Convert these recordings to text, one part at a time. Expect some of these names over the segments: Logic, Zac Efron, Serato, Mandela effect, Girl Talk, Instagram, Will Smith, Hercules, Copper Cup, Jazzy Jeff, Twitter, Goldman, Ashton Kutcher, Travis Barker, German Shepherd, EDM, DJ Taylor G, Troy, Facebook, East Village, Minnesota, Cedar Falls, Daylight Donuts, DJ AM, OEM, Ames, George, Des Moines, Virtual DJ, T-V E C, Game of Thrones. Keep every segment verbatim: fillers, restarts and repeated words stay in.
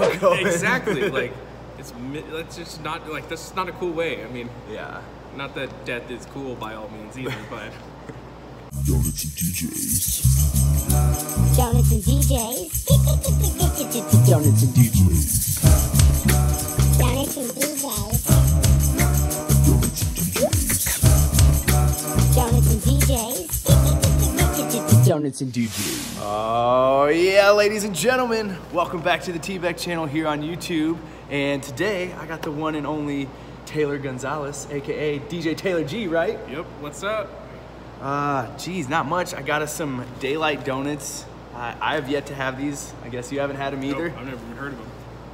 Like, exactly. Like, it's that's just not like that's not a cool way. I mean, yeah. Not that death is cool by all means either, but. Donuts and D Js. Donuts and D Js. Donuts and D Js. Donuts and D Js. Donuts and D Js. Donuts and D Js. Oh yeah, ladies and gentlemen, welcome back to the T-V E C channel here on YouTube. And today I got the one and only Taylor Gonzalez, aka D J Taylor G, right? Yep, what's up? Uh, geez, not much. I got us some Daylight Donuts. Uh, I have yet to have these. I guess you haven't had them either? Nope, I've never even heard of them.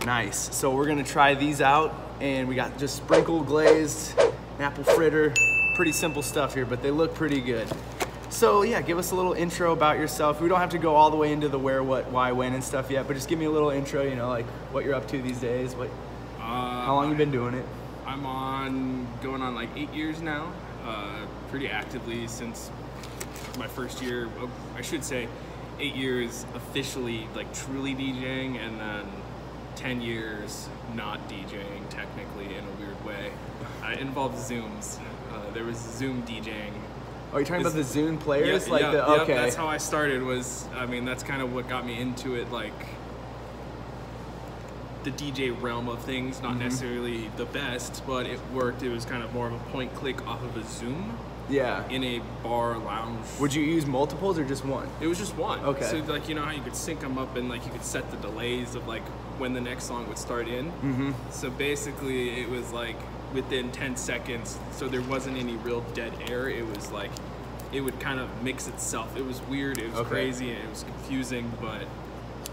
Nice. So we're going to try these out. And we got just sprinkled glazed, apple fritter. Pretty simple stuff here, but they look pretty good. So yeah, give us a little intro about yourself. We don't have to go all the way into the where, what, why, when and stuff yet, but just give me a little intro, you know, like what you're up to these days, what, uh, how long I, you've been doing it. I'm on, going on like eight years now. Uh, pretty actively since my first year, I should say eight years officially like truly DJing, and then ten years not DJing technically in a weird way. I involved Zooms. Uh, there was Zoom DJing. Are you talking this, about the Zoom players? Yeah, like yeah, the, okay. Yeah, that's how I started was, I mean, that's kind of what got me into it, like the D J realm of things, not mm-hmm. necessarily the best, but it worked. It was kind of more of a point click off of a Zoom. Yeah. In a bar lounge. Would you use multiples or just one? It was just one. Okay. So like, you know how you could sync them up and like you could set the delays of like when the next song would start in. Mm-hmm. So basically it was like within ten seconds. So there wasn't any real dead air. It was like, it would kind of mix itself. It was weird. It was okay. crazy. And it was confusing, but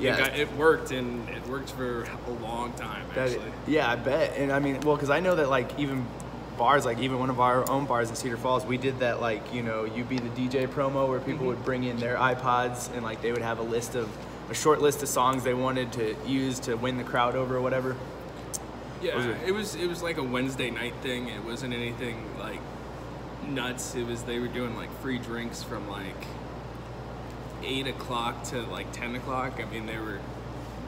yeah, it, got, it worked, and it worked for a long time, actually. That, yeah, I bet. And I mean, well, because I know that, like, even bars, like, even one of our own bars in Cedar Falls, we did that, like, you know, you be the D J promo where people mm-hmm. would bring in their iPods, and, like, they would have a list of, a short list of songs they wanted to use to win the crowd over or whatever. Yeah, was it? it was it was like a Wednesday night thing. It wasn't anything, like, nuts. It was, they were doing, like, free drinks from, like, eight o'clock to like ten o'clock. I mean, there were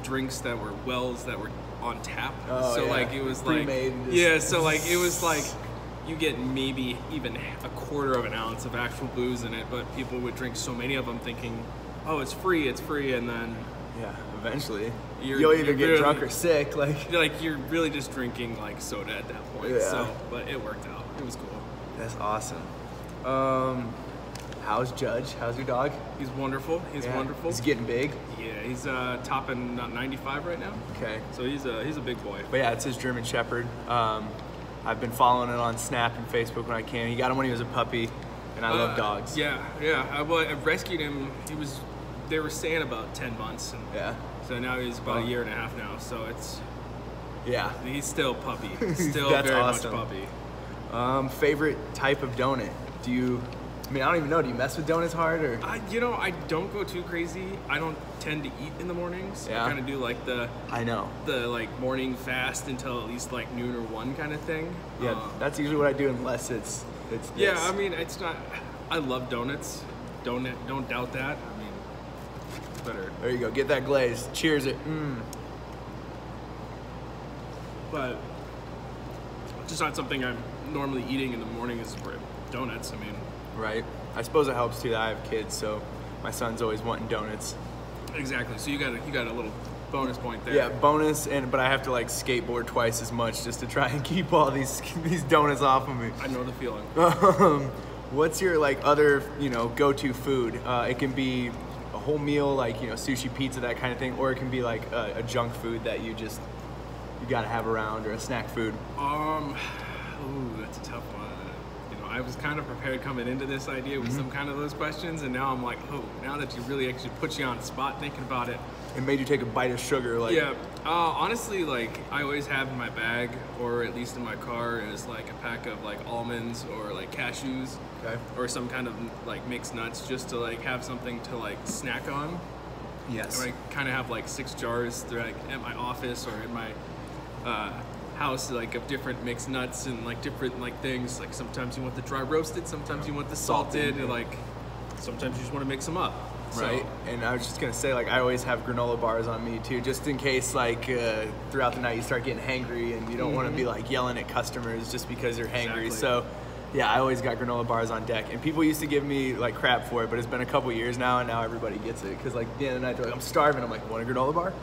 drinks that were wells that were on tap. Oh, so yeah. like it was pre-made like, yeah, so like it was like you get maybe even a quarter of an ounce of actual booze in it, but people would drink so many of them thinking, oh, it's free, it's free. And then yeah, eventually you're, you'll either you're get really, drunk or sick. Like, like you're really just drinking like soda at that point. Yeah. So, but it worked out. It was cool. That's awesome. Um, How's Judge? How's your dog? He's wonderful. He's yeah. wonderful. He's getting big. Yeah, he's uh, topping ninety-five right now. Okay. So he's a, he's a big boy. But yeah, it's his German Shepherd. Um, I've been following it on Snap and Facebook when I can. He got him when he was a puppy, and I uh, love dogs. Yeah, yeah. I, well, I rescued him. He was, they were saying about ten months. And yeah. So now he's about well, a year and a half now. So it's, yeah. He's still puppy. Still That's very awesome. much puppy. Um, favorite type of donut? Do you... I mean, I don't even know. Do you mess with donuts hard, or? I, you know, I don't go too crazy. I don't tend to eat in the mornings. Yeah. I kind of do like the. I know. The like morning fast until at least like noon or one kind of thing. Yeah, um, that's usually what I do unless it's it's. This. Yeah, I mean, it's not. I love donuts. Don't don't doubt that. I mean, it's better. There you go. Get that glaze. Cheers it. Mmm. But it's just not something I'm normally eating in the morning. Is donuts. I mean. Right. I suppose it helps too that I have kids, so my son's always wanting donuts. Exactly. So you got a, you got a little bonus point there. Yeah, bonus, and but I have to like skateboard twice as much just to try and keep all these these donuts off of me. I know the feeling. Um, what's your like other you know go-to food? Uh, it can be a whole meal, like you know sushi, pizza, that kind of thing, or it can be like a, a junk food that you just you gotta have around, or a snack food. Um. Ooh, that's a tough one. I was kind of prepared coming into this idea with mm-hmm. some kind of those questions, and now I'm like, oh, now that you really actually put you on the spot thinking about it. It made you take a bite of sugar. Like. Yeah. Uh, honestly, like, I always have in my bag, or at least in my car, is like a pack of like almonds or like cashews okay. or some kind of like mixed nuts just to like have something to like snack on. Yes. And I kind of have like six jars they're like at my office or in my... Uh, house like of different mixed nuts and like different like things, like sometimes you want the dry roasted, sometimes you want the salted, salted. Or, like sometimes you just want to mix them up. Right. So. And I was just gonna say, like, I always have granola bars on me too, just in case, like, uh, throughout the night you start getting hangry and you don't mm-hmm. want to be like yelling at customers just because you're hangry. Exactly. So. Yeah, I always got granola bars on deck, and people used to give me like crap for it, but it's been a couple years now, and now everybody gets it because like the end of the night they're like, I'm starving. I'm like, want a granola bar?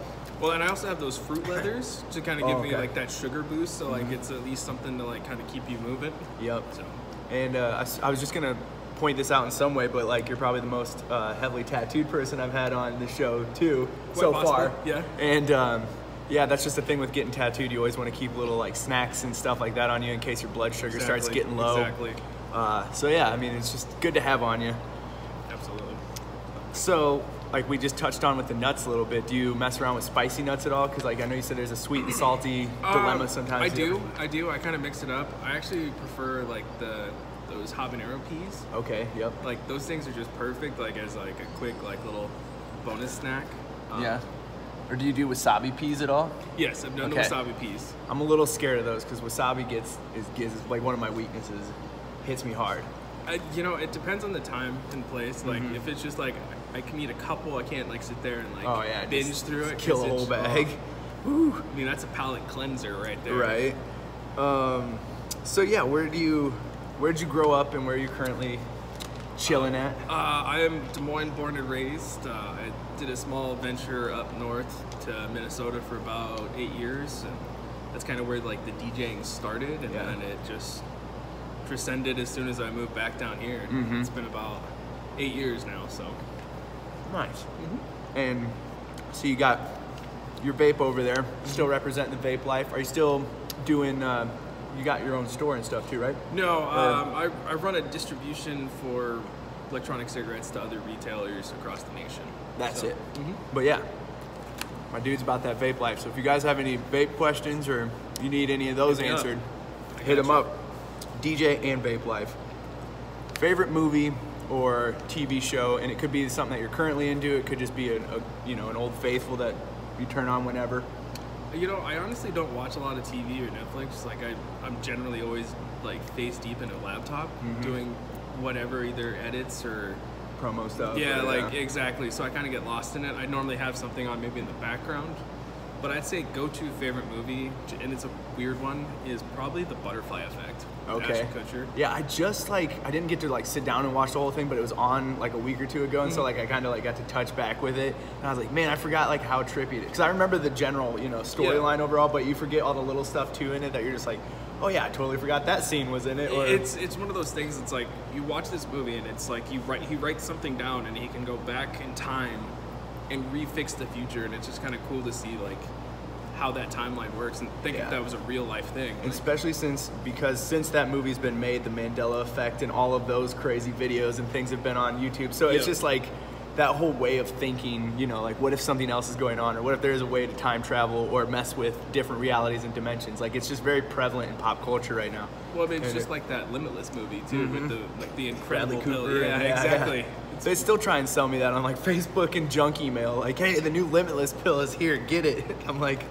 Well, and I also have those fruit leathers to kind of give oh, okay. me like that sugar boost, so like it's at least something to like kind of keep you moving. Yep. So. And uh, I, I was just gonna point this out in some way, but like you're probably the most uh, heavily tattooed person I've had on the show too Quite so possibly. far. Yeah. And. Um, Yeah, that's just the thing with getting tattooed. You always want to keep little like snacks and stuff like that on you in case your blood sugar exactly. starts getting low. Exactly. Uh, so yeah, I mean, it's just good to have on you. Absolutely. So, like we just touched on with the nuts a little bit. Do you mess around with spicy nuts at all? Because like I know you said there's a sweet and salty dilemma um, sometimes. I do. Know? I do. I kind of mix it up. I actually prefer like the those habanero peas. Okay. Yep. Like those things are just perfect. Like as like a quick like little bonus snack. Um, yeah. Or do you do wasabi peas at all? Yes, I've done okay. the wasabi peas. I'm a little scared of those because wasabi gets is, is like one of my weaknesses. Hits me hard. I, you know, it depends on the time and place. Like mm-hmm. if it's just like I can eat a couple, I can't like sit there and like oh, yeah, binge just, through just it. Kill a whole bag. Woo. I mean that's a palate cleanser right there. Right. Um, so yeah, where do you where did you grow up and where are you currently chilling at? Uh, I am Des Moines born and raised. Uh, I did a small venture up north to Minnesota for about eight years. And that's kind of where like the DJing started, and yeah. then it just transcended as soon as I moved back down here. Mm-hmm. It's been about eight years now, so. Nice. Mm-hmm. And so you got your vape over there, still representing the vape life. Are you still doing? Uh, You got your own store and stuff too, right? No, um, I, I run a distribution for electronic cigarettes to other retailers across the nation. That's so. it. Mm-hmm. But yeah, my dude's about that vape life. So if you guys have any vape questions or you need any of those hit answered, hit them up. D J and vape life. Favorite movie or T V show, and it could be something that you're currently into. It could just be a, a you know an old faithful that you turn on whenever. You know, I honestly don't watch a lot of T V or Netflix. Like, I, I'm generally always, like, face deep in a laptop mm-hmm. doing whatever, either edits or... promo stuff. Yeah, or, like, yeah. exactly. So I kind of get lost in it. I normally have something on maybe in the background. But I'd say go-to favorite movie, and it's a weird one, is probably The Butterfly Effect. Okay. Ashton Kutcher. Yeah, I just, like, I didn't get to, like, sit down and watch the whole thing, but it was on, like, a week or two ago, and mm-hmm. so, like, I kind of, like, got to touch back with it, and I was like, man, I forgot, like, how trippy it is. Because I remember the general, you know, storyline yeah. overall, but you forget all the little stuff, too, in it that you're just like, oh, yeah, I totally forgot that scene was in it. Or... It's it's one of those things that's, like, you watch this movie, and it's, like, you write he writes something down, and he can go back in time and refix the future, and it's just kind of cool to see like how that timeline works and think yeah. that was a real life thing. Like, especially since because since that movie's been made, the Mandela effect and all of those crazy videos and things have been on YouTube. So yeah. it's just like that whole way of thinking, you know, like what if something else is going on, or what if there is a way to time travel or mess with different realities and dimensions. Like it's just very prevalent in pop culture right now. Well, I mean, it's and just it, like that Limitless movie too mm-hmm. with the like the Incredible Bradley Cooper. Yeah, yeah, exactly. Yeah. They still try and sell me that on like Facebook and junk email. Like, hey, the new Limitless pill is here. Get it. I'm like,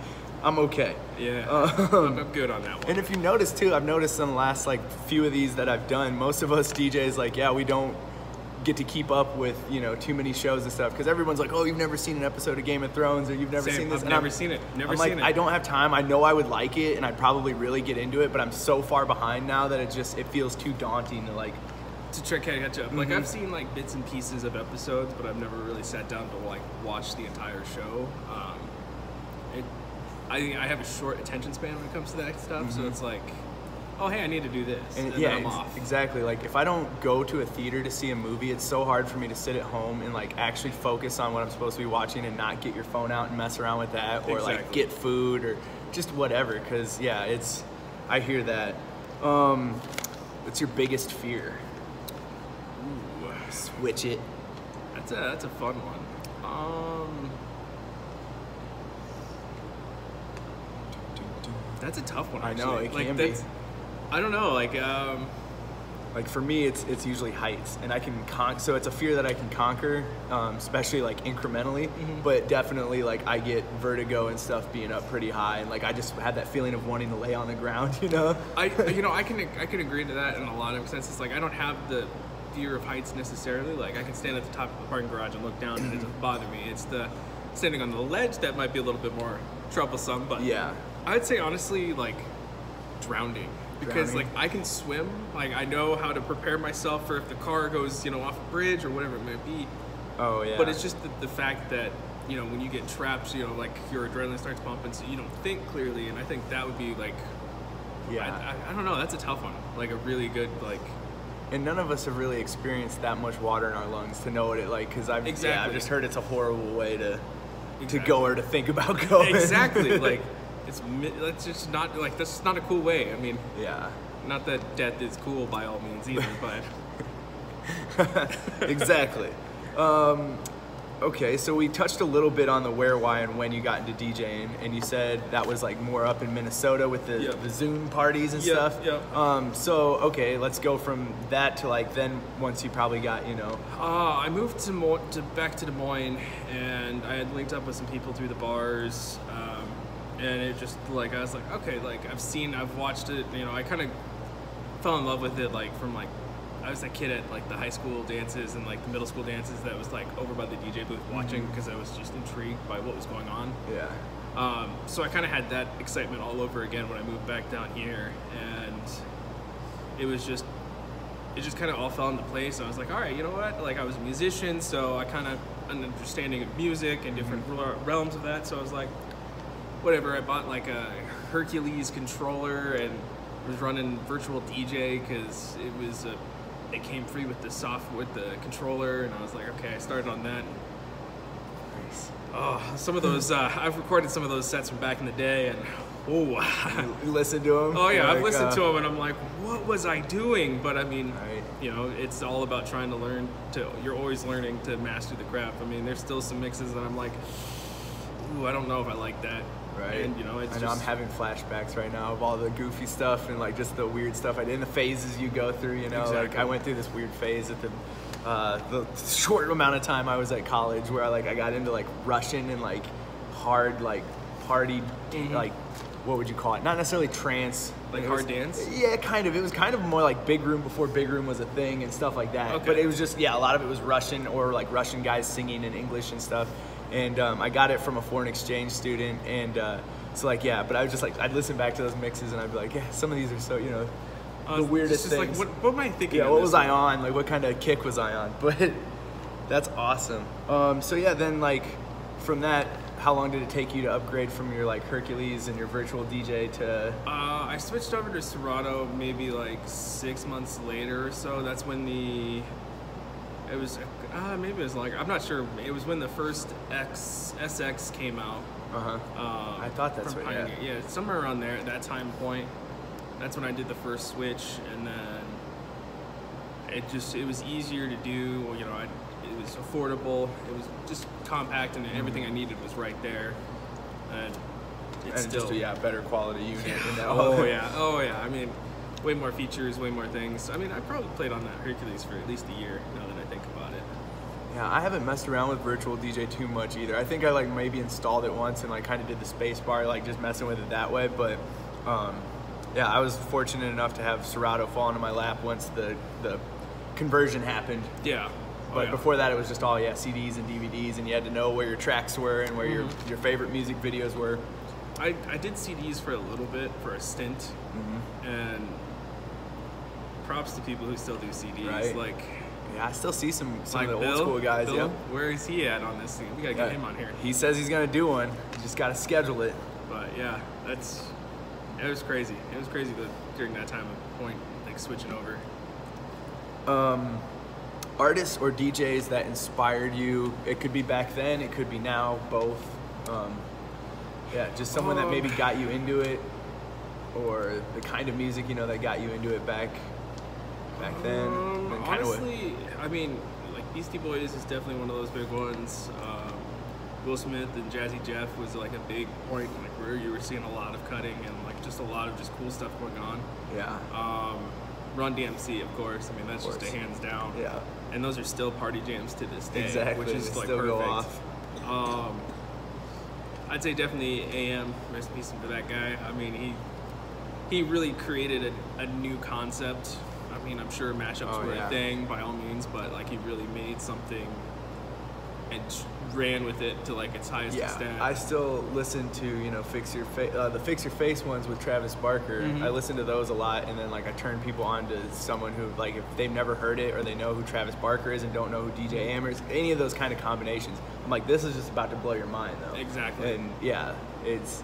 I'm okay. Yeah, um, I'm good on that one. And if you notice too, I've noticed in the last like few of these that I've done, most of us D Js like, yeah, we don't get to keep up with you know too many shows and stuff because everyone's like, oh, you've never seen an episode of Game of Thrones or you've never Same. seen this. I've and never I'm, seen it. Never I'm seen like, it. I don't have time. I know I would like it and I'd probably really get into it, but I'm so far behind now that it just it feels too daunting to like. To try to catch up. Like, mm-hmm. I've seen, like, bits and pieces of episodes, but I've never really sat down to, like, watch the entire show. Um, it, I I have a short attention span when it comes to that stuff, mm-hmm. so it's like, oh, hey, I need to do this, and, and yeah, then I'm off. Exactly. Like, if I don't go to a theater to see a movie, it's so hard for me to sit at home and, like, actually focus on what I'm supposed to be watching and not get your phone out and mess around with that or, exactly. like, get food or just whatever because, yeah, it's – I hear that. Um, what's your biggest fear? Switch it. That's a that's a fun one. Um, that's a tough one. Actually. I know it like, can be. I don't know. Like um, like for me, it's it's usually heights, and I can con. So it's a fear that I can conquer, um, especially like incrementally. Mm-hmm. But definitely, like I get vertigo and stuff being up pretty high, and like I just had that feeling of wanting to lay on the ground. You know. I you know I can I can agree to that in a lot of senses. Like I don't have the fear of heights necessarily. Like, I can stand at the top of the parking garage and look down and it doesn't bother me. It's the standing on the ledge that might be a little bit more troublesome, but yeah, I'd say honestly like drowning. Because drowning. like I can swim, like I know how to prepare myself for if the car goes, you know, off a bridge or whatever it might be. Oh yeah. But it's just the, the fact that, you know, when you get trapped, you know, like your adrenaline starts pumping, so you don't think clearly, and I think that would be like, yeah, I, I, I don't know, that's a tough one. Like a really good like. And none of us have really experienced that much water in our lungs to know what it like. Because I've exactly. yeah, I've just heard it's a horrible way to exactly. to go or to think about going. Exactly. Like. It's that's just not like that's not a cool way. I mean, yeah, not that death is cool by all means either, but exactly. Um, okay, so we touched a little bit on the where, why, and when you got into DJing, and you said that was like more up in Minnesota with the, yep. the Zoom parties and yep, stuff. Yep. Um, so okay, let's go from that to like then once you probably got you know. Uh, I moved to, Mo to back to Des Moines, and I had linked up with some people through the bars. Um, And it just like I was like okay like I've seen I've watched it you know I kind of fell in love with it like from like I was a kid at like the high school dances and like the middle school dances that was like over by the D J booth watching because mm-hmm. I was just intrigued by what was going on. Yeah. Um, so I kind of had that excitement all over again when I moved back down here, and it was just it just kind of all fell into place. I was like all right you know what like I was a musician, so I kind of an understanding of music and different mm-hmm. realms of that. So I was like. Whatever, I bought like a Hercules controller and was running Virtual D J because it was a, it came free with the soft with the controller, and I was like, okay, I started on that. Nice. Oh, some of those uh, I've recorded some of those sets from back in the day, and oh, you listen to them. Oh yeah, like, I've listened uh, to them, and I'm like, what was I doing? But I mean, right. you know, it's all about trying to learn. To you're always learning to master the craft. I mean, there's still some mixes that I'm like, ooh, I don't know if I like that. Right. And, you know, it's I know just... I'm having flashbacks right now of all the goofy stuff and like just the weird stuff I did and the phases you go through, you know. Exactly. Like I went through this weird phase at the uh, the short amount of time I was at college where I like I got into like Russian and like hard like party mm-hmm. like what would you call it? Not necessarily trance. Like hard dance? Yeah, kind of. It was kind of more like big room before big room was a thing and stuff like that. Okay. But it was just yeah, a lot of it was Russian or like Russian guys singing in English and stuff. And um, I got it from a foreign exchange student, and uh, so like yeah, but I was just like I'd listen back to those mixes, and I'd be like, yeah, some of these are so you know uh, the weirdest just things. Like, what, what am I thinking? Yeah, what was I on? Like, what kind of kick was I on? But that's awesome. Um, so yeah, then like from that, how long did it take you to upgrade from your like Hercules and your Virtual D J to? Uh, I switched over to Serato maybe like six months later or so. That's when the it was. Uh, maybe it was like I'm not sure. It was when the first X S X came out. Uh huh. Um, I thought that's right. Pioneer. Yeah, yeah, somewhere around there at that time point. That's when I did the first switch, and then it just it was easier to do. You know, I, it was affordable. It was just compact, and everything I needed was right there. And it's and still just a, yeah, better quality unit. Yeah. You know? Oh yeah. Oh yeah. I mean, way more features, way more things. I mean, I probably played on that Hercules for at least a year. Now that I think about it. Yeah, I haven't messed around with Virtual D J too much either. I think I like maybe installed it once and like kind of did the space bar, like just messing with it that way. But um, yeah, I was fortunate enough to have Serato fall into my lap once the, the conversion happened. Yeah. Oh, but yeah. Before that, it was just all, yeah, C Ds and D V Ds, and you had to know where your tracks were and where mm-hmm. your, your favorite music videos were. I, I did C Ds for a little bit, for a stint, mm-hmm. and props to people who still do C Ds. Right. Like. Yeah, I still see some, some like of the Bill, old school guys. Bill, yep. Where is he at on this thing? We gotta get yeah. him on here. He says he's gonna do one. You just gotta schedule it. But yeah, that's it was crazy. It was crazy the, during that time of point like switching over. Um, artists or D Js that inspired you? It could be back then. It could be now. Both. Um, yeah, just someone oh. that maybe got you into it, or the kind of music you know that got you into it back. Back then, um, then kind honestly, of I mean, like Beastie Boys is definitely one of those big ones. Um, Will Smith and Jazzy Jeff was like a big point, like where you were seeing a lot of cutting and like just a lot of just cool stuff going on. Yeah. Um, Run D M C, of course. I mean, that's just a hands down. Yeah. And those are still party jams to this day, exactly. which is they like still perfect. Go off. Um, I'd say definitely A M. Rest in peace for that guy. I mean, he he really created a, a new concept. I mean, I'm sure mashups oh, were yeah. a thing by all means, but like he really made something and ran with it to like its highest yeah, extent. I still listen to, you know, Fix Your Face, uh, the Fix Your Face ones with Travis Barker. Mm-hmm. I listen to those a lot, and then like I turn people on to someone who, like, if they've never heard it or they know who Travis Barker is and don't know who D J A M is, any of those kind of combinations. I'm like, this is just about to blow your mind, though. Exactly. And yeah, it's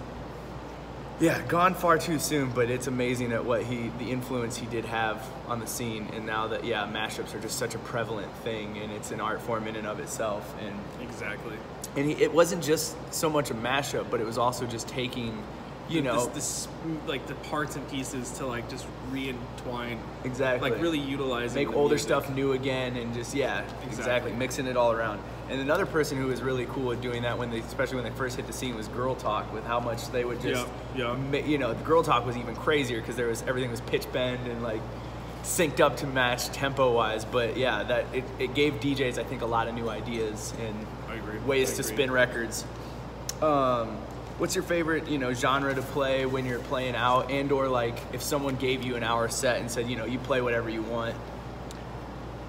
yeah gone far too soon, but it's amazing at what he, the influence he did have on the scene. And now that yeah mashups are just such a prevalent thing, and it's an art form in and of itself. And exactly, and he, it wasn't just so much a mashup, but it was also just taking you the, know this, this like the parts and pieces to like just re-entwine. Exactly, like really utilizing, make older music stuff new again, and just yeah exactly. exactly mixing it all around. And another person who was really cool at doing that, when they, especially when they first hit the scene, was Girl Talk, with how much they would just, yeah, yeah. you know, the Girl Talk was even crazier because there was, everything was pitch bend and like synced up to match tempo wise. But yeah, that it, it gave D Js, I think, a lot of new ideas and I agree. ways I agree. to spin records. Um, what's your favorite, you know, genre to play when you're playing out, and or like if someone gave you an hour set and said, you know, you play whatever you want?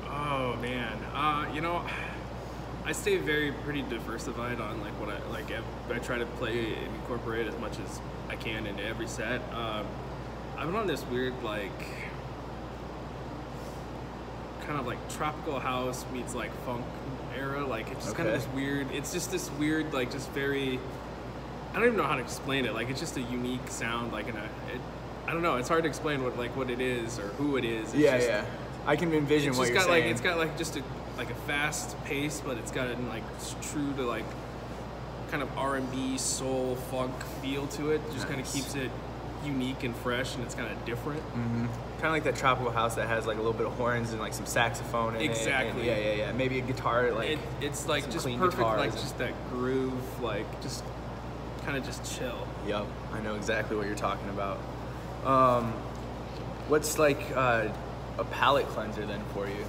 Oh man, uh, you know, I stay very pretty diversified on like what I like. I try to play and incorporate as much as I can into every set. Um, I've been on this weird like kind of like tropical house meets like funk era. Like it's just okay. kind of this weird. It's just this weird like just very. I don't even know how to explain it. Like it's just a unique sound. Like in a. It, I don't know. It's hard to explain what like what it is or who it is. It's yeah, just, yeah. I can envision it's what just you're got, saying. Like, it's got like just a. like a fast pace, but it's got an like true to like kind of R and B soul funk feel to it. It just nice. kind of keeps it unique and fresh, and it's kind of different. Mm-hmm. Kind of like that tropical house that has like a little bit of horns and like some saxophone in exactly. it. Exactly. Yeah, yeah, yeah. Maybe a guitar. Like it, it's like just perfect, like and... just that groove, like just kind of just chill. Yep, I know exactly what you're talking about. Um, what's like uh, a palate cleanser then for you?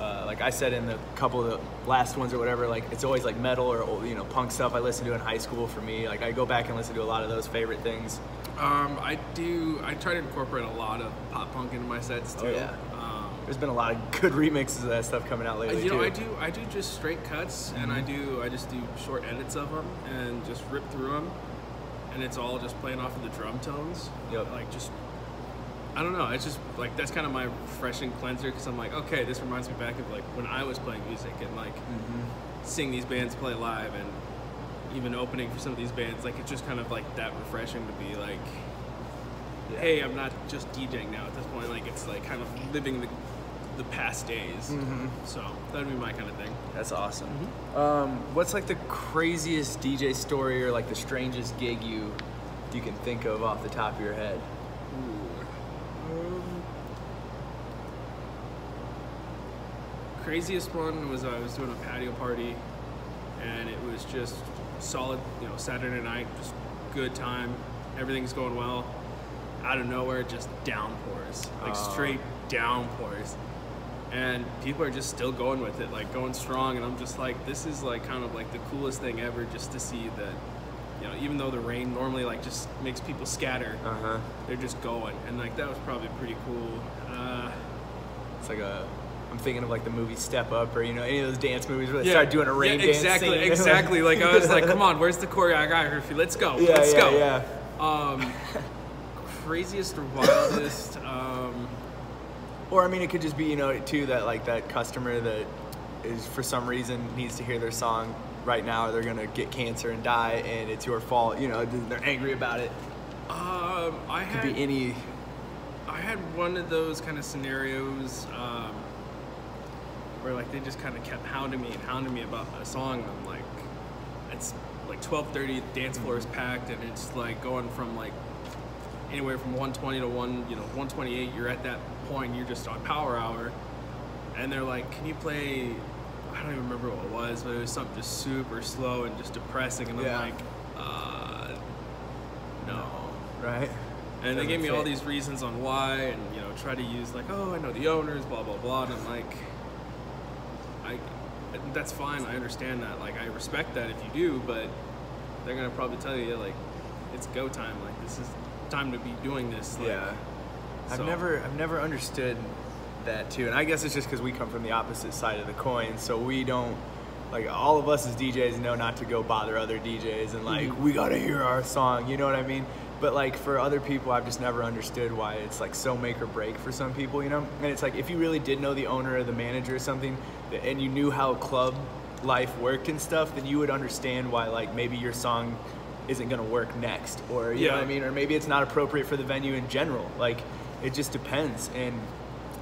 Uh, like I said in the couple of the last ones or whatever, like it's always like metal or, you know, punk stuff I listened to in high school for me. Like I go back and listen to a lot of those favorite things. Um, I do, I try to incorporate a lot of pop punk into my sets too. Oh, yeah. Um, There's been a lot of good remixes of that stuff coming out lately. You know, too. I do, I do just straight cuts, mm-hmm. and I do, I just do short edits of them and just rip through them. And it's all just playing off of the drum tones. Yep. Like just... I don't know, it's just like that's kind of my refreshing cleanser, because I'm like, okay, this reminds me back of like when I was playing music and like mm-hmm. seeing these bands play live and even opening for some of these bands. Like it's just kind of like that refreshing to be like, yeah. hey, I'm not just DJing now at this point. Like it's like kind of living the, the past days. Mm-hmm. So that'd be my kind of thing. That's awesome. Mm-hmm. Um, what's like the craziest D J story or like the strangest gig you you can think of off the top of your head? Ooh. Craziest one was I was doing a patio party, and it was just solid, you know, Saturday night, just good time, everything's going well. Out of nowhere, just downpours, like uh. straight downpours, and people are just still going with it, like going strong. And I'm just like, this is like kind of like the coolest thing ever, just to see that, you know, even though the rain normally like just makes people scatter, uh-huh. they're just going, and like that was probably pretty cool. Uh, it's like a I'm thinking of like the movie Step Up, or you know, any of those dance movies where they yeah. start doing a rain yeah, exactly, dance. Exactly, exactly. Like I was like, come on, where's the choreography? Let's go, yeah, let's yeah, go. Yeah. Um, craziest or wildest? Um, or I mean, it could just be, you know, too, that like that customer that is for some reason needs to hear their song right now, or they're gonna get cancer and die, and it's your fault. You know, they're angry about it. Um, I had, could be any. I had one of those kind of scenarios. Um, Where, like they just kind of kept hounding me and hounding me about a song. I'm like, it's like twelve thirty, dance floor is packed, and it's like going from like anywhere from one twenty to one, you know, one twenty-eight. You're at that point, you're just on power hour, and they're like, can you play? I don't even remember what it was, but it was something just super slow and just depressing. And I'm yeah. like, uh, no, right? And they gave me all these reasons on why, and you know, try to use like, oh, I know the owners, blah blah blah, and I'm like. I, that's fine, I understand that, like I respect that if you do, but they're gonna probably tell you like it's go time, like this is time to be doing this, like, yeah. I've so. never I've never understood that too. And I guess it's just because we come from the opposite side of the coin, so we don't, like, all of us as D Js know not to go bother other D Js and, like, mm-hmm. we gotta hear our song, you know what I mean? But, like, for other people, I've just never understood why it's, like, so make or break for some people, you know? And it's, like, if you really did know the owner or the manager or something, and you knew how club life worked and stuff, then you would understand why, like, maybe your song isn't gonna work next, or, you yeah. know what I mean? Or maybe it's not appropriate for the venue in general. Like, it just depends, and...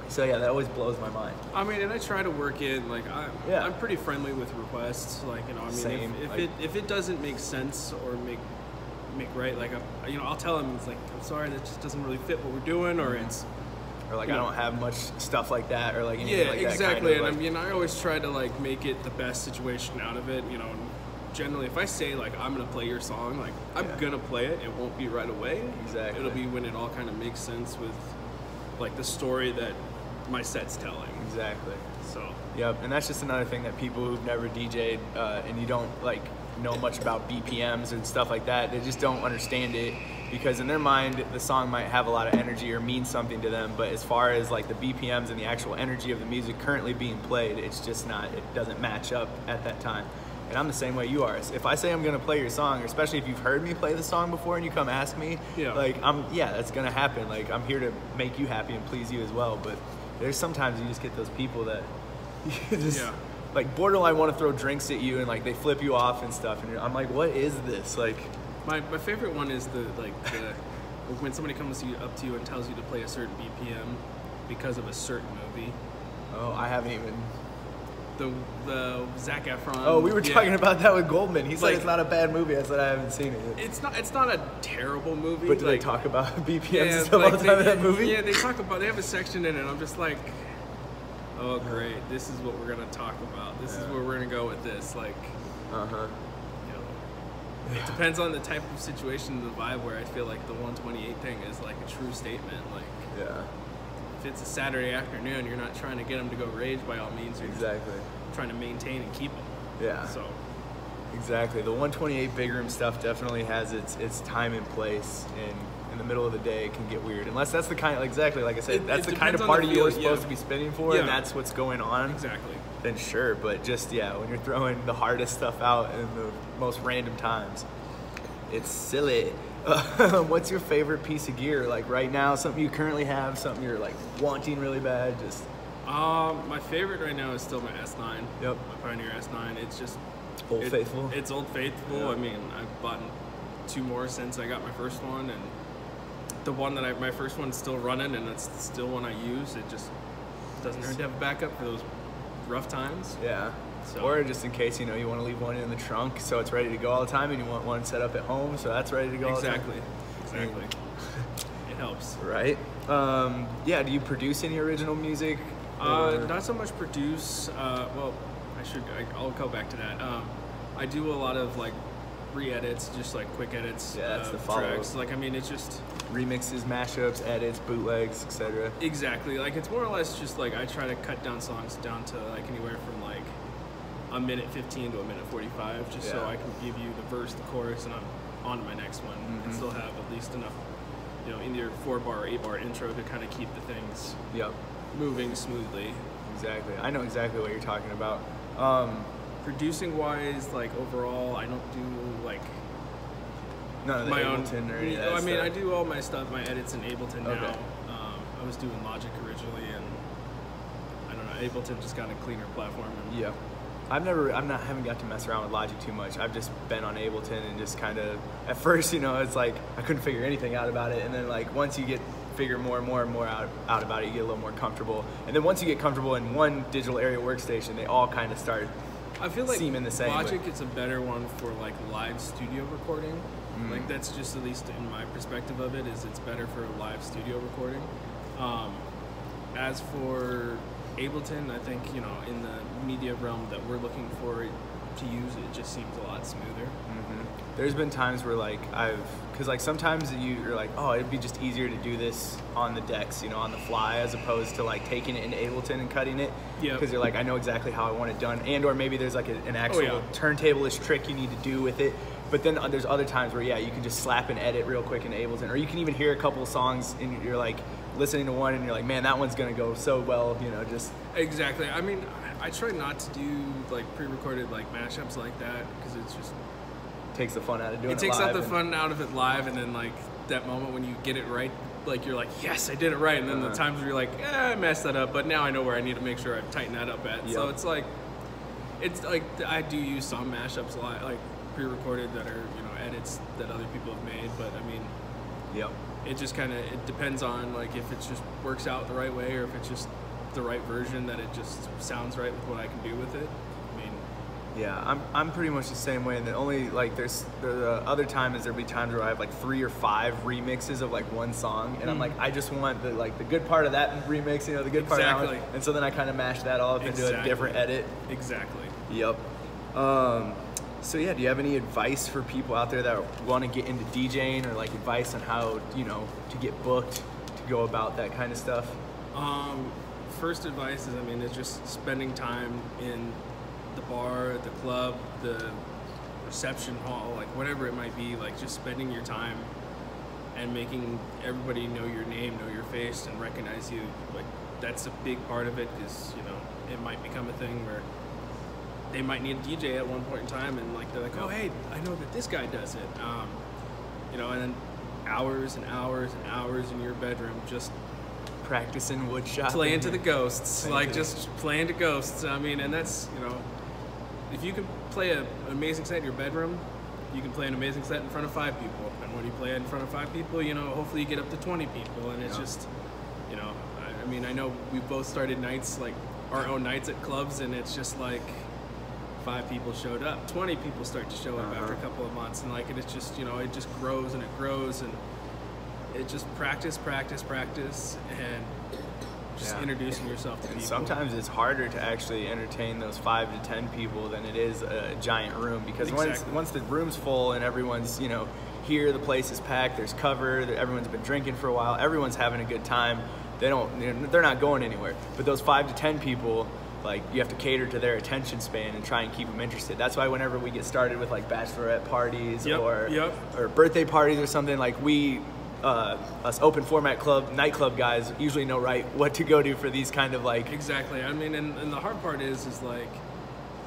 So yeah, that always blows my mind. I mean, and I try to work in, like, I'm, yeah. I'm pretty friendly with requests, like, you know, I mean, Same. if, if like, it if it doesn't make sense or make make right, like, I, you know, I'll tell them, it's like, I'm sorry, that just doesn't really fit what we're doing, or it's... Or, like, I know, don't have much stuff like that, or, like, anything yeah, like that. Yeah, exactly, kind of, and like, I mean, I always try to, like, make it the best situation out of it, you know, and generally, if I say, like, I'm gonna play your song, like, I'm yeah. gonna play it, it won't be right away. Exactly. It'll be when it all kind of makes sense with, like, the story that my set's telling. Exactly. So. Yep, and that's just another thing that people who've never D J'd uh, and you don't, like, know much about B P Ms and stuff like that, they just don't understand it, because in their mind the song might have a lot of energy or mean something to them, but as far as, like, the B P Ms and the actual energy of the music currently being played, it's just not, it doesn't match up at that time. And I'm the same way you are. If I say I'm gonna play your song, or especially if you've heard me play the song before and you come ask me, yeah. like, I'm, yeah, that's gonna happen. Like, I'm here to make you happy and please you as well. But there's sometimes you just get those people that you just, yeah. like, borderline want to throw drinks at you, and, like, they flip you off and stuff. And you're, I'm like, what is this? Like, my, my favorite one is the, like, the, when somebody comes to you, up to you and tells you to play a certain B P M because of a certain movie. Oh, I haven't even. The, the Zac Efron. Oh, we were talking yeah. about that with Goldman. He said, like, it's not a bad movie. I said I haven't seen it. It's not. It's not a terrible movie. But do, like, they talk about B P Ms yeah, and stuff, like, all the time in that movie? Yeah, they talk about. They have a section in it. I'm just like, oh great, this is what we're gonna talk about. This yeah. is where we're gonna go with this. Like, uh huh. You know, it depends on the type of situation, the vibe. Where I feel like the one twenty-eight thing is, like, a true statement. Like, yeah. it's a Saturday afternoon, you're not trying to get them to go rage by all means, you're exactly trying to maintain and keep them. Yeah, so exactly, the one twenty-eight big room stuff definitely has its its time and place, and in the middle of the day it can get weird, unless that's the kind of, exactly, like I said, it, that's it the kind of party you're supposed yeah. to be spinning for, yeah. and that's what's going on, exactly, then sure. But just yeah, when you're throwing the hardest stuff out in the most random times, it's silly. Uh, what's your favorite piece of gear, like, right now, something you currently have, something you're, like, wanting really bad? Just um my favorite right now is still my S nine. Yep, my Pioneer S nine. It's just old it, faithful it's old faithful yeah. I mean, I've bought two more since I got my first one, and the one that I my first one's still running, and it's still one I use. It just doesn't hurt to have a backup for those rough times. Yeah. So. Or just in case, you know, you want to leave one in the trunk so it's ready to go all the time, and you want one set up at home so that's ready to go exactly. all the time. Exactly. Exactly. It helps. Right. Um, yeah, do you produce any original music? Uh, not so much produce. Uh, well, I should, I, I'll go back to that. Um, I do a lot of, like, re-edits, just, like, quick edits. Yeah, that's uh, the follow-up. Like, I mean, it's just... remixes, mashups, edits, bootlegs, et cetera. Exactly. Like, it's more or less just, like, I try to cut down songs down to, like, anywhere from, like, a minute fifteen to a minute forty-five, just yeah. so I can give you the verse, the chorus, and I'm on to my next one, mm-hmm. and still have at least enough, you know, either four bar or eight bar intro to kind of keep the things yep. moving smoothly. Exactly. I know exactly what you're talking about. Um, producing wise, like, overall, I don't do, like, none of the my Ableton own, or any of that I mean, stuff. I do all my stuff, my edits in Ableton okay. now. Um, I was doing Logic originally, and I don't know, Ableton just got a cleaner platform. And, yeah. I've never, I'm not, haven't got to mess around with Logic too much. I've just been on Ableton and just kind of, at first, you know, it's like, I couldn't figure anything out about it. And then, like, once you get, figure more and more and more out, out about it, you get a little more comfortable. And then once you get comfortable in one digital area workstation, they all kind of start I feel like seeming the same. Logic but. Is a better one for, like, live studio recording. Mm. Like, that's just, at least in my perspective of it, is it's better for live studio recording. Um, as for Ableton, I think, you know, in the media realm that we're looking for it to use, it just seems a lot smoother. Mm-hmm. There's been times where, like, I've, because, like, sometimes you're like, oh, it'd be just easier to do this on the decks, you know, on the fly, as opposed to, like, taking it in Ableton and cutting it. Yeah. Because you're like, I know exactly how I want it done, and or maybe there's, like, a, an actual oh, yeah. turntable-ish trick you need to do with it. But then there's other times where, yeah, you can just slap and edit real quick in Ableton. Or you can even hear a couple of songs and you're like listening to one and you're like, man, that one's going to go so well, you know, just. Exactly. I mean, I try not to do like pre-recorded like mashups like that because it's just. Takes the fun out of doing it. It takes out the fun out of it live, and then like that moment when you get it right, like you're like, yes, I did it right. And then uh-huh. the times where you're like, eh, I messed that up, but now I know where I need to make sure I tighten that up at. Yep. So it's like, it's like I do use some mashups a lot, like pre-recorded that are, you know, edits that other people have made. But I mean, yep. It just kind of it depends on like if it just works out the right way, or if it's just the right version that it just sounds right with what I can do with it. Yeah, I'm I'm pretty much the same way, and the only like there's the other time is there'll be times where I have like three or five remixes of like one song, and mm-hmm. I'm like I just want the like the good part of that remix, you know, the good exactly. part of that one, and so then I kind of mash that all up exactly. into a different edit. Exactly. Yep. Um, so yeah, do you have any advice for people out there that want to get into DJing, or like advice on how, you know, to get booked, to go about that kind of stuff? Um, first advice is I mean it's just spending time in the bar, the club, the reception hall, like whatever it might be, like just spending your time and making everybody know your name, know your face, and recognize you. Like that's a big part of it, because you know it might become a thing where they might need a D J at one point in time, and like they're like, oh hey, I know that this guy does it, um, you know, and then hours and hours and hours in your bedroom just practicing wood shop, playing to the ghosts, playing like just it. playing to ghosts. I mean, and that's, you know, if you can play a, an amazing set in your bedroom, you can play an amazing set in front of five people. And when you play in front of five people, you know, hopefully you get up to twenty people. And it's yeah. just, you know, I, I mean, I know we both started nights, like our own nights at clubs, and it's just like five people showed up, twenty people start to show up uh-huh. after a couple of months. And like, and it's just, you know, it just grows and it grows, and it just practice, practice, practice, and just yeah. introducing yourself to people. Sometimes it's harder to actually entertain those five to ten people than it is a giant room, because exactly. once once the room's full and everyone's, you know, here, the place is packed, there's cover, everyone's been drinking for a while, everyone's having a good time, they don't, they're not going anywhere. But those five to ten people, like you have to cater to their attention span and try and keep them interested. That's why whenever we get started with like bachelorette parties yep, or yep. or birthday parties or something, like we. Uh, us open format club, nightclub guys usually know right what to go to for these kind of like. Exactly. I mean, and, and the hard part is, is like,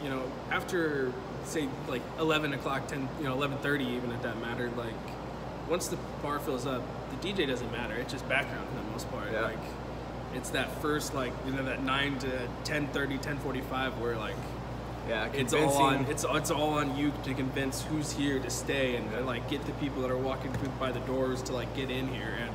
you know, after say like eleven o'clock, ten, you know, eleven thirty even if that mattered, like once the bar fills up, the D J doesn't matter. It's just background for the most part. Yeah. Like it's that first, like, you know, that nine to ten thirty, ten forty-five where like, yeah, it's all on it's it's all on you to convince who's here to stay, and to, like, get the people that are walking through by the doors to like get in here. And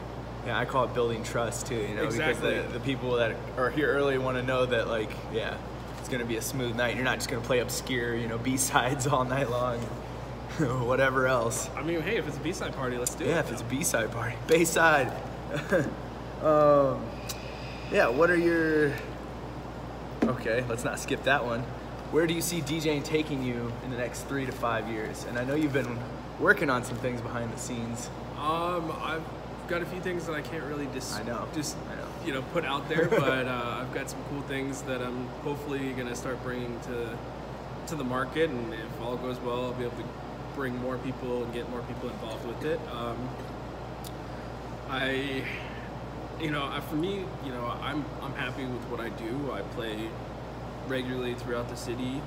yeah, I call it building trust too, you know, exactly. because the, the people that are here early want to know that like, yeah, it's gonna be a smooth night. You're not just gonna play obscure, you know, B-sides all night long, whatever else. I mean, hey, if it's a B-side party, let's do yeah, it. Yeah, if though. it's a B-side party, Bayside. um, yeah, what are your? Okay, let's not skip that one. Where do you see DJing taking you in the next three to five years? And I know you've been working on some things behind the scenes. Um, I've got a few things that I can't really just, I know. just I know. you know, put out there, but uh, I've got some cool things that I'm hopefully gonna start bringing to to the market. And if all goes well, I'll be able to bring more people and get more people involved with it. Um, I, you know, I, for me, you know, I'm I'm happy with what I do. I play regularly throughout the city,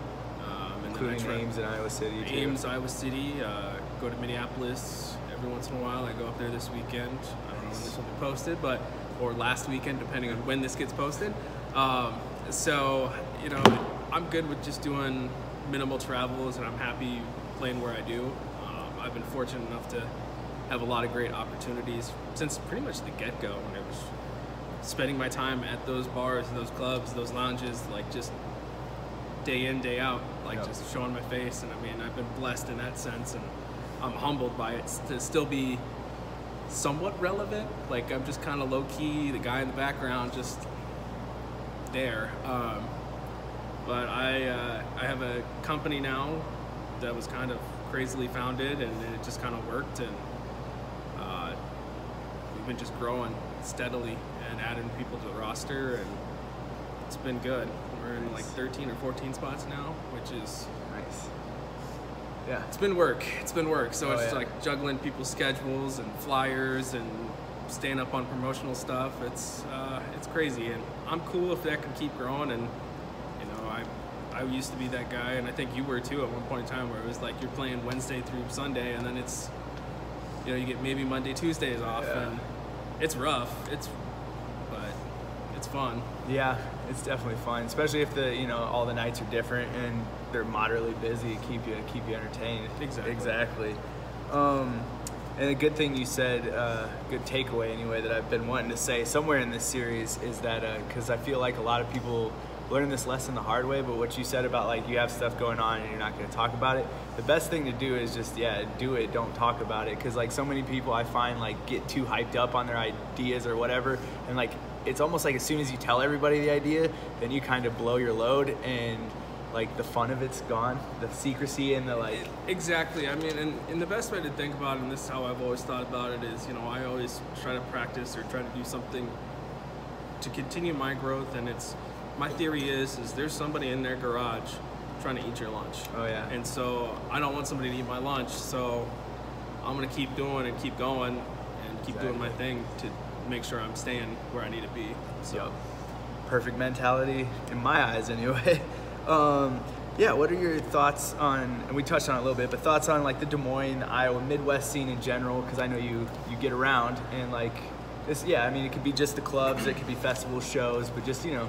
um, and including then I Ames in Iowa City. Too. Ames, Iowa City. Uh, go to Minneapolis every once in a while. I go up there this weekend. I don't know when this will be posted, but or last weekend, depending on when this gets posted. Um, so you know, I'm good with just doing minimal travels, and I'm happy playing where I do. Um, I've been fortunate enough to have a lot of great opportunities since pretty much the get-go when I was spending my time at those bars, those clubs, those lounges, like just day in, day out, like yep. just showing my face. And I mean, I've been blessed in that sense, and I'm humbled by it to still be somewhat relevant. Like I'm just kind of low key, the guy in the background, just there. Um, but I, uh, I have a company now that was kind of crazily founded, and it just kind of worked, and uh, we've been just growing steadily and adding people to the roster, and it's been good. We're in nice. like thirteen or fourteen spots now, which is nice. Yeah. It's been work. It's been work. So oh, it's yeah. like juggling people's schedules and flyers and staying up on promotional stuff. It's uh, it's crazy, and I'm cool if that can keep growing. And you know, I I used to be that guy, and I think you were too at one point in time, where it was like you're playing Wednesday through Sunday, and then it's you know you get maybe Monday, Tuesdays off, yeah. and it's rough. It's but it's fun. Yeah, it's definitely fun, especially if the you know all the nights are different and they're moderately busy. Keep you keep you entertained. Exactly. Exactly. Um, And a good thing you said, uh, good takeaway anyway, that I've been wanting to say somewhere in this series is that, because uh, I feel like a lot of people learn this lesson the hard way, but what you said about like you have stuff going on and you're not going to talk about it, the best thing to do is just, yeah, do it, don't talk about it. Because like so many people I find like get too hyped up on their ideas or whatever, and like it's almost like as soon as you tell everybody the idea, then you kind of blow your load and like the fun of it's gone, the secrecy and the like. Exactly. I mean, and, and the best way to think about it, and this is how I've always thought about it, is, you know, I always try to practice or try to do something to continue my growth. And it's, my theory is, is there's somebody in their garage trying to eat your lunch. Oh yeah. And so I don't want somebody to eat my lunch. So I'm going to keep doing and keep going and keep exactly. doing my thing to make sure I'm staying where I need to be. So yep. Perfect mentality in my eyes anyway. Um, yeah, what are your thoughts on, and we touched on it a little bit, but thoughts on like the Des Moines, Iowa, Midwest scene in general, because I know you, you get around and like, this, yeah, I mean, it could be just the clubs, it could be festival shows, but just, you know,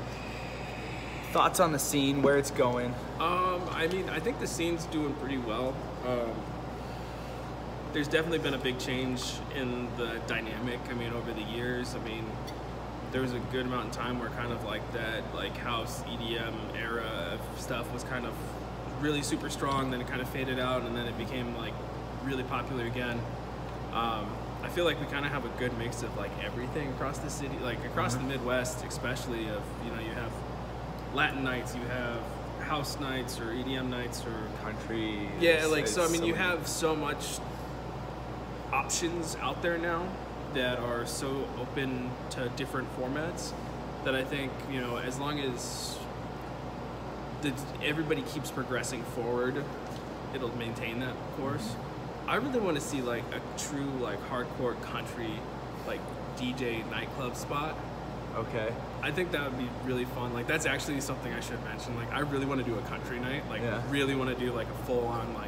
thoughts on the scene, where it's going. Um, I mean, I think the scene's doing pretty well. Um, there's definitely been a big change in the dynamic, I mean, over the years, I mean, there was a good amount of time where kind of like that like house E D M era of stuff was kind of really super strong, then it kind of faded out, and then it became like really popular again. Um, I feel like we kind of have a good mix of like everything across the city, like across mm-hmm. the Midwest especially, of you know you have Latin nights, you have house nights or E D M nights or country. Yeah, like so I mean so you many. have so much options out there now that are so open to different formats that I think, you know, as long as the, everybody keeps progressing forward, it'll maintain that, of course. I really want to see like a true like hardcore country like D J nightclub spot. Okay. I think that would be really fun. Like that's actually something I should mention. Like I really want to do a country night. Like yeah. really want to do like a full on like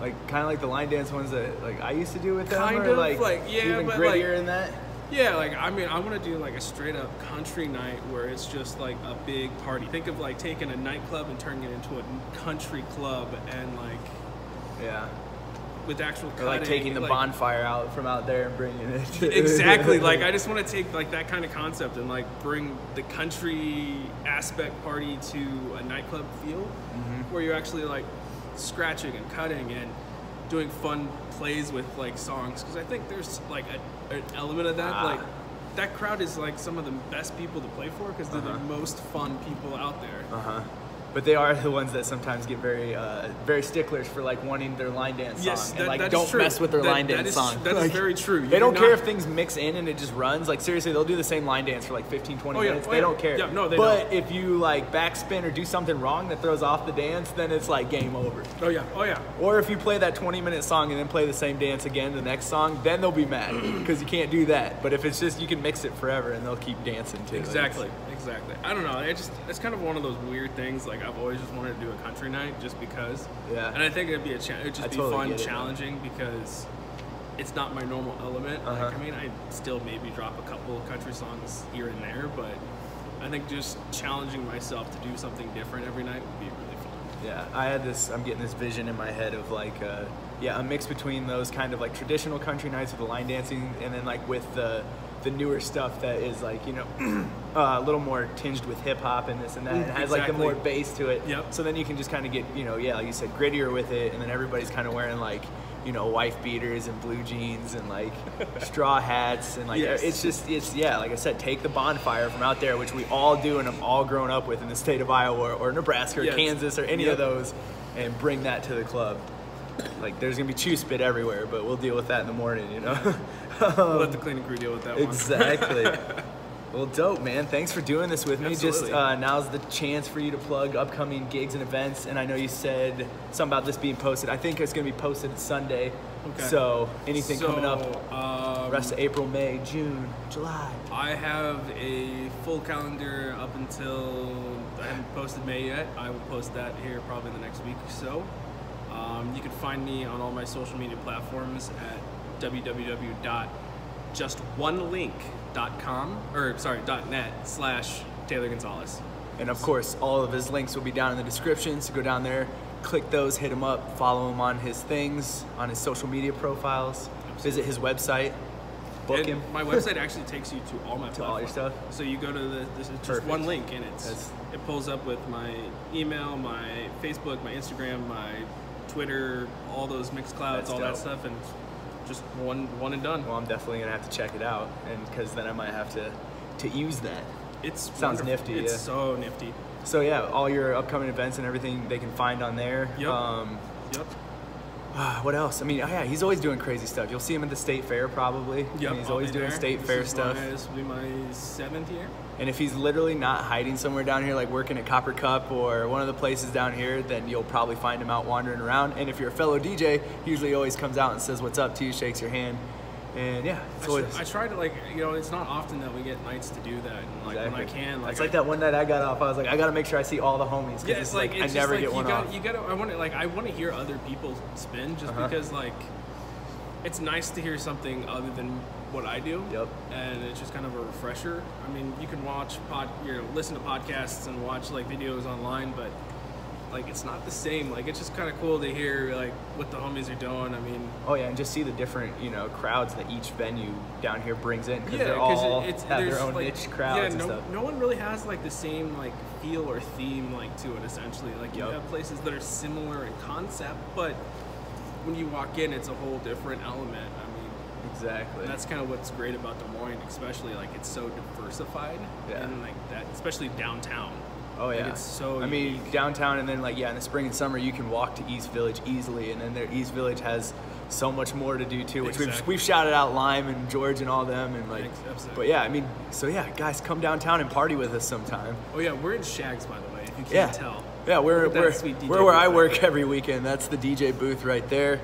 Like kind of like the line dance ones that like I used to do with them, kind or of, like, like yeah, even but grittier like, in that. Yeah, like I mean, I want to do like a straight up country night where it's just like a big party. Think of like taking a nightclub and turning it into a country club, and like yeah, with actual cutting, or like taking the like, bonfire out from out there and bringing it. To exactly. Like I just want to take like that kind of concept and like bring the country aspect party to a nightclub feel, mm-hmm. where you're actually like scratching and cutting and doing fun plays with like songs, because I think there's like a, an element of that ah. like that crowd is like some of the best people to play for, because they're uh-huh. the most fun people out there. Uh-huh. But they are the ones that sometimes get very uh, very sticklers for like wanting their line dance yes, song that, and like that don't mess with their that, line that dance is, song. That is like, very true. You they don't do care not... if things mix in and it just runs. Like seriously, they'll do the same line dance for like fifteen, twenty oh, yeah. minutes. Oh, they yeah. don't care. Yeah, no, they but don't. If you like backspin or do something wrong that throws off the dance, then it's like game over. Oh yeah, oh yeah. Or if you play that twenty minute song and then play the same dance again the next song, then they'll be mad because you can't do that. But if it's just you can mix it forever and they'll keep dancing too. Exactly, it's, exactly. I don't know. It just it's kind of one of those weird things. Like I've always just wanted to do a country night just because. Yeah. And I think it'd be a cha- it'd just I be totally fun, get it, challenging man. Because it's not my normal element. Uh-huh. Like I mean, I still maybe drop a couple of country songs here and there, but I think just challenging myself to do something different every night would be really fun. Yeah. I had this. I'm getting this vision in my head of like, uh, yeah, a mix between those kind of like traditional country nights with the line dancing, and then like with the. the newer stuff that is like, you know, uh, a little more tinged with hip hop and this and that. It has exactly. like the more bass to it. Yep. So then you can just kind of get, you know, yeah, like you said, grittier with it. And then everybody's kind of wearing like, you know, wife beaters and blue jeans and like straw hats. And like, yes. it's just, it's, yeah, like I said, take the bonfire from out there, which we all do and I'm all grown up with in the state of Iowa or Nebraska or yes. Kansas or any yep. of those, and bring that to the club. Like there's gonna be chew spit everywhere, but we'll deal with that in the morning, you know. um, we'll have the clean and crew deal with that one. Exactly. Well, dope, man. Thanks for doing this with me. Absolutely. Just uh, now's the chance for you to plug upcoming gigs and events. And I know you said something about this being posted. I think it's going to be posted Sunday. Okay. So anything so, coming up? Um, rest of April, May, June, July. I have a full calendar up until I haven't posted May yet. I will post that here probably in the next week or so. Um, you can find me on all my social media platforms at w w w dot just one link dot com or sorry dot net slash Taylor Gonzalez, and of course all of his links will be down in the description, so go down there, click those, hit him up, follow him on his things, on his social media profiles. Absolutely. Visit his website, book and him. My website actually takes you to all my to platforms. All your stuff, so you go to the this is just Perfect. One link, and it's That's... it pulls up with my email, my Facebook, my Instagram, my Twitter, all those mixed clouds, all dope. That stuff, and just one one and done. Well, I'm definitely gonna have to check it out, and because then I might have to to use that. It sounds wonderful. Nifty. It's yeah. so nifty. So yeah, all your upcoming events and everything they can find on there. Yep. Um, yep. Uh, what else? I mean, oh yeah, he's always doing crazy stuff. You'll see him at the state fair probably. Yep. And he's I'll always doing there. State this fair is stuff. My, this will be my seventh year. And if he's literally not hiding somewhere down here, like working at Copper Cup or one of the places down here, then you'll probably find him out wandering around. And if you're a fellow D J, he usually always comes out and says what's up to you, shakes your hand. And yeah, it's I, always... I try to, like, you know, it's not often that we get nights to do that. And, like, exactly. when I can, like, it's like I, that one night I got off. I was like, I got to make sure I see all the homies. Yeah, it's, it's like, like it's I never like get you one gotta, off. You gotta, I want to, like, I want to hear other people spin just uh-huh. because, like, it's nice to hear something other than what I do, yep. and it's just kind of a refresher. I mean, you can watch pod, you know, listen to podcasts and watch like videos online, but like it's not the same. Like it's just kind of cool to hear like what the homies are doing. I mean, oh yeah, and just see the different you know crowds that each venue down here brings in because yeah, they're all it, it's, have their own like, niche crowds. Yeah, and no, stuff. No one really has like the same like feel or theme like to it essentially. Like you yep. have places that are similar in concept, but when you walk in, it's a whole different element. I mean, exactly. And that's kind of what's great about Des Moines, especially like it's so diversified, yeah. and like that, especially downtown. Oh yeah, like, it's so. I unique. mean, downtown, and then like yeah, in the spring and summer, you can walk to East Village easily, and then their East Village has so much more to do too, which exactly. we've we've shouted out Lime and George and all them, and like. Exactly. But yeah, I mean, so yeah, guys, come downtown and party with us sometime. Oh yeah, we're in Shags by the way. If you can't yeah. tell. Yeah, we're we're we're where I work every weekend. That's the D J booth right there.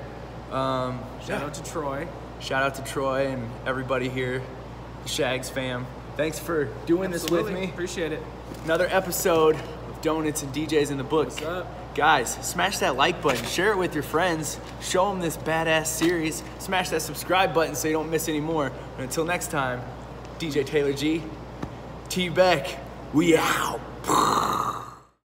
Um, Shout yeah. out to Troy. Shout out to Troy and everybody here, Shags fam. Thanks for doing Absolutely. This with me. Appreciate it. Another episode of Donuts and D Js in the book. What's up? Guys, smash that like button. Share it with your friends. Show them this badass series. Smash that subscribe button so you don't miss any more. And until next time, D J Taylor G, T-V E C, we out.